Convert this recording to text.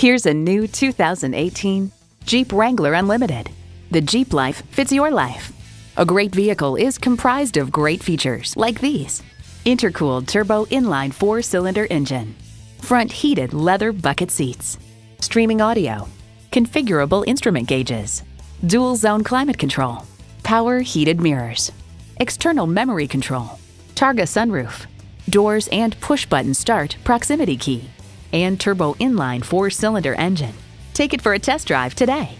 Here's a new 2018 Jeep Wrangler Unlimited. The Jeep life fits your life. A great vehicle is comprised of great features like these: intercooled turbo inline 4-cylinder engine, front heated leather bucket seats, streaming audio, configurable instrument gauges, dual zone climate control, power heated mirrors, external memory control, Targa sunroof, doors and push button start proximity key, and turbo inline 4-cylinder engine. Take it for a test drive today.